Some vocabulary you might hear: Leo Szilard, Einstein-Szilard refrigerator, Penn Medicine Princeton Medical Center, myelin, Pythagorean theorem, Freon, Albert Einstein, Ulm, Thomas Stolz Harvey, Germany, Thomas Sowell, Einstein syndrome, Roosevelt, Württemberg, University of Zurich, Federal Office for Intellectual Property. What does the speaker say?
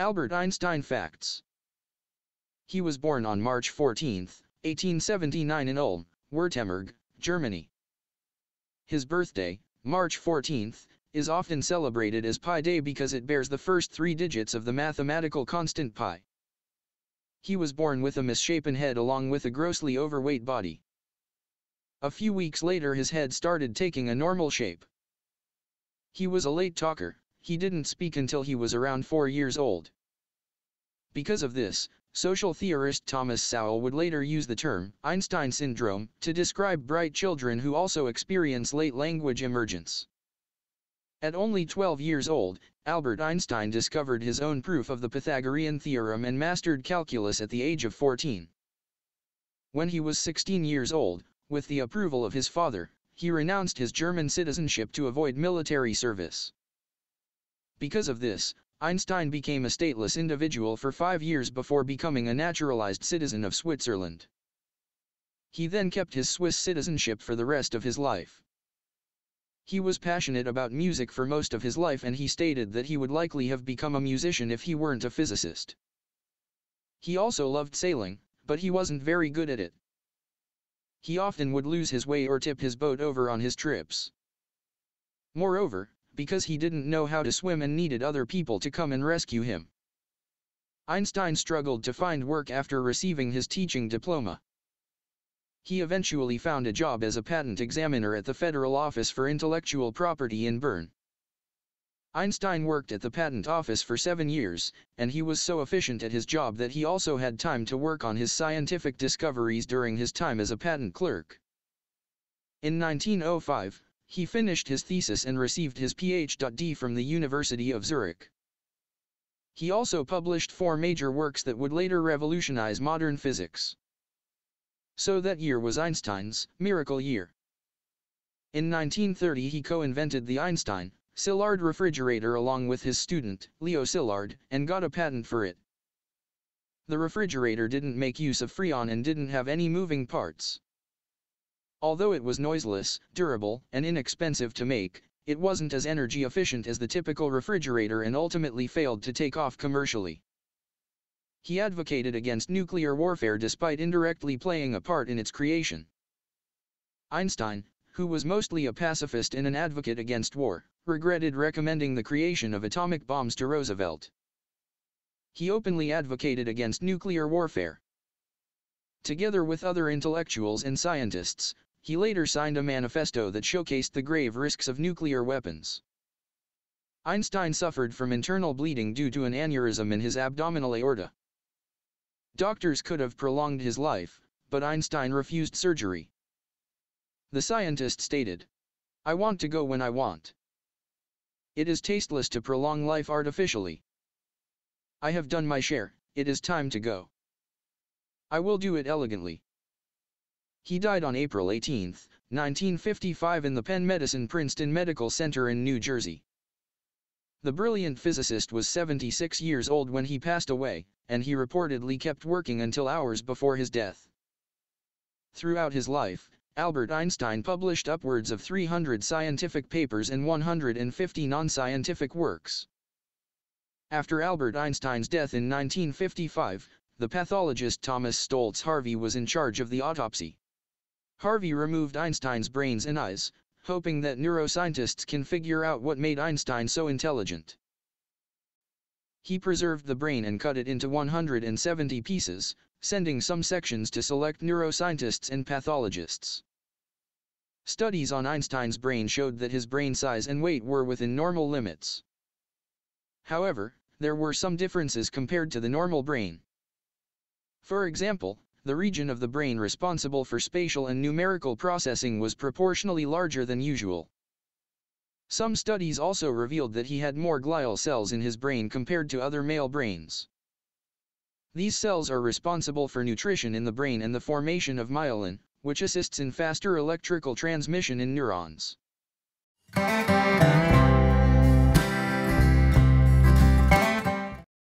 Albert Einstein facts. He was born on March 14, 1879 in Ulm, Württemberg, Germany. His birthday, March 14, is often celebrated as Pi Day because it bears the first three digits of the mathematical constant pi. He was born with a misshapen head along with a grossly overweight body. A few weeks later his head started taking a normal shape. He was a late talker. He didn't speak until he was around 4 years old. Because of this, social theorist Thomas Sowell would later use the term Einstein syndrome to describe bright children who also experience late language emergence. At only 12 years old, Albert Einstein discovered his own proof of the Pythagorean theorem and mastered calculus at the age of 14. When he was 16 years old, with the approval of his father, he renounced his German citizenship to avoid military service. Because of this, Einstein became a stateless individual for 5 years before becoming a naturalized citizen of Switzerland. He then kept his Swiss citizenship for the rest of his life. He was passionate about music for most of his life, and he stated that he would likely have become a musician if he weren't a physicist. He also loved sailing, but he wasn't very good at it. He often would lose his way or tip his boat over on his trips. Moreover, because he didn't know how to swim and needed other people to come and rescue him, Einstein struggled to find work after receiving his teaching diploma. He eventually found a job as a patent examiner at the Federal Office for Intellectual Property in Bern. Einstein worked at the patent office for 7 years, and he was so efficient at his job that he also had time to work on his scientific discoveries during his time as a patent clerk. In 1905, he finished his thesis and received his Ph.D. from the University of Zurich. He also published 4 major works that would later revolutionize modern physics. So that year was Einstein's miracle year. In 1930 he co-invented the Einstein-Szilard refrigerator along with his student, Leo Szilard, and got a patent for it. The refrigerator didn't make use of freon and didn't have any moving parts. Although it was noiseless, durable, and inexpensive to make, it wasn't as energy efficient as the typical refrigerator and ultimately failed to take off commercially. He advocated against nuclear warfare despite indirectly playing a part in its creation. Einstein, who was mostly a pacifist and an advocate against war, regretted recommending the creation of atomic bombs to Roosevelt. He openly advocated against nuclear warfare. Together with other intellectuals and scientists, he later signed a manifesto that showcased the grave risks of nuclear weapons. Einstein suffered from internal bleeding due to an aneurysm in his abdominal aorta. Doctors could have prolonged his life, but Einstein refused surgery. The scientist stated, "I want to go when I want. It is tasteless to prolong life artificially. I have done my share, it is time to go. I will do it elegantly." He died on April 18, 1955 in the Penn Medicine Princeton Medical Center in New Jersey. The brilliant physicist was 76 years old when he passed away, and he reportedly kept working until hours before his death. Throughout his life, Albert Einstein published upwards of 300 scientific papers and 150 non-scientific works. After Albert Einstein's death in 1955, the pathologist Thomas Stolz Harvey was in charge of the autopsy. Harvey removed Einstein's brains and eyes, hoping that neuroscientists can figure out what made Einstein so intelligent. He preserved the brain and cut it into 170 pieces, sending some sections to select neuroscientists and pathologists. Studies on Einstein's brain showed that his brain size and weight were within normal limits. However, there were some differences compared to the normal brain. For example, the region of the brain responsible for spatial and numerical processing was proportionally larger than usual. Some studies also revealed that he had more glial cells in his brain compared to other male brains. These cells are responsible for nutrition in the brain and the formation of myelin, which assists in faster electrical transmission in neurons.